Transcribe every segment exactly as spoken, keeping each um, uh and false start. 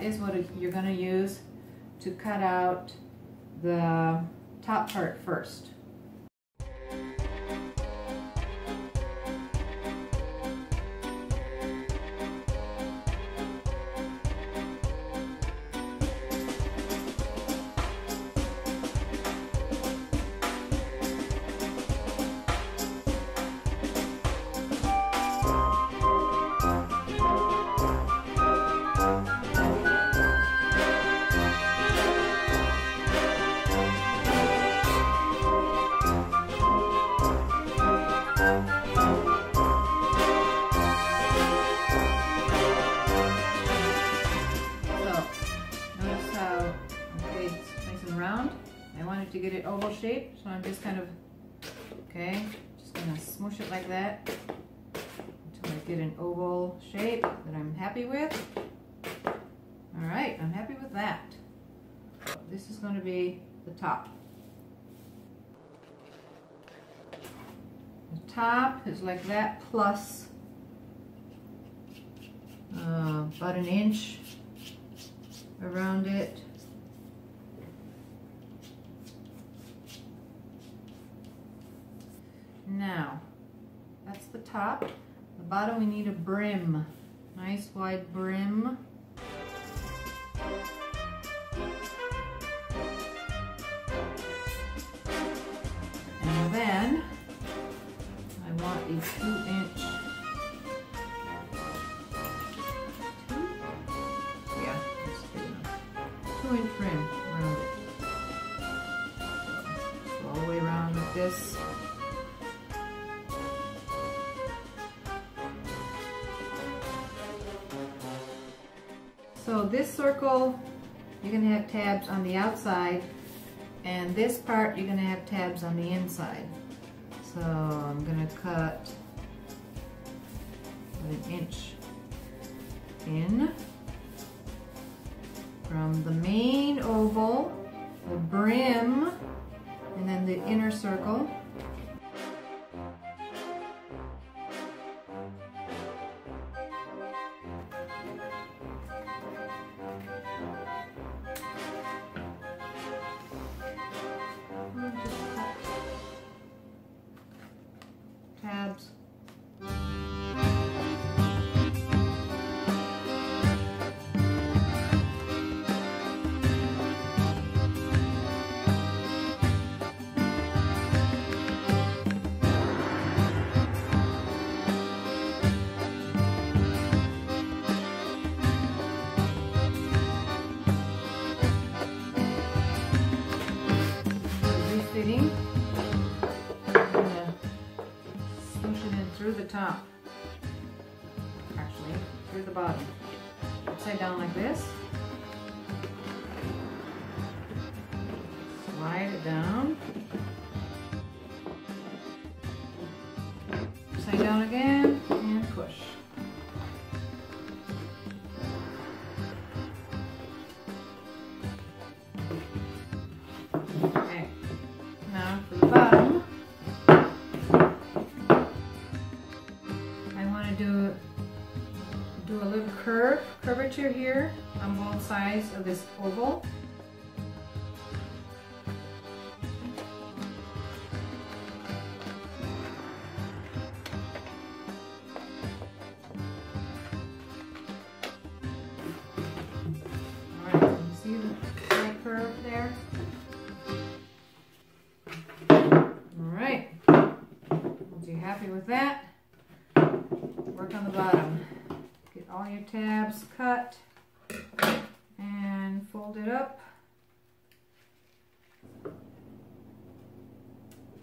that is what you're going to use to cut out the top part first. To get it oval shaped, so I'm just kind of okay, just gonna smoosh it like that until I get an oval shape that I'm happy with. All right, I'm happy with that. This is going to be the top. The top is like that plus uh, about an inch around it. Now, that's the top. The bottom, we need a brim. Nice wide brim. And then, I want a two inch, two? yeah, that's big enough. Two inch brim around it. Go all the way around with this. So this circle, you're going to have tabs on the outside, and this part, you're going to have tabs on the inside. So I'm going to cut an inch in from the main oval, the brim, and then the inner circle. Tabs. Top, actually, through the bottom, upside down like this, slide it down, upside down again, and push. Okay, now for the bottom, curve, curvature here on both sides of this oval. All right, can you see the side curve there? All right, once you're happy with that, work on the bottom. All your tabs cut and fold it up.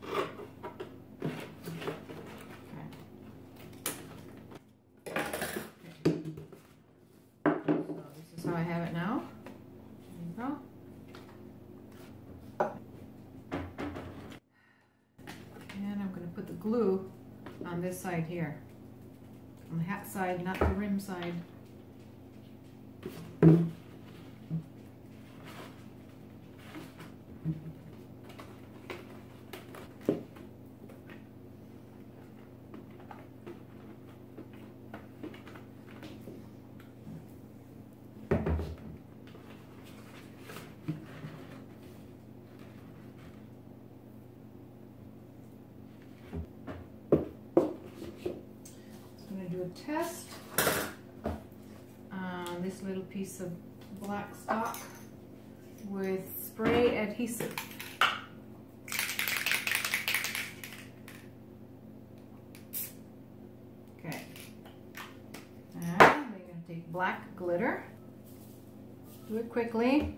Okay. Okay. So this is how I have it now. There you go. And I'm going to put the glue on this side here. On the hat side, not the rim side. test. Um, this little piece of black stock with spray adhesive. Okay, and we're going to take black glitter, do it quickly,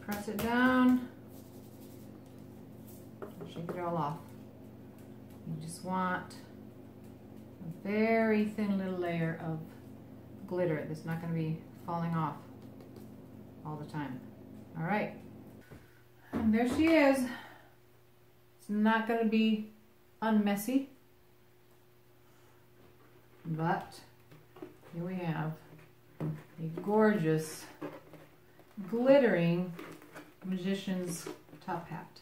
press it down, shake it all off. You just want a very thin little layer of glitter that's not going to be falling off all the time. All right, and there she is. It's not going to be unmessy, but here we have a gorgeous, glittering magician's top hat.